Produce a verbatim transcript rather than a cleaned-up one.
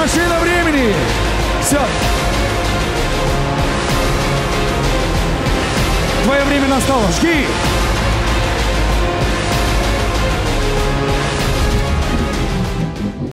Машина времени. Все. Твое время настало. Жги.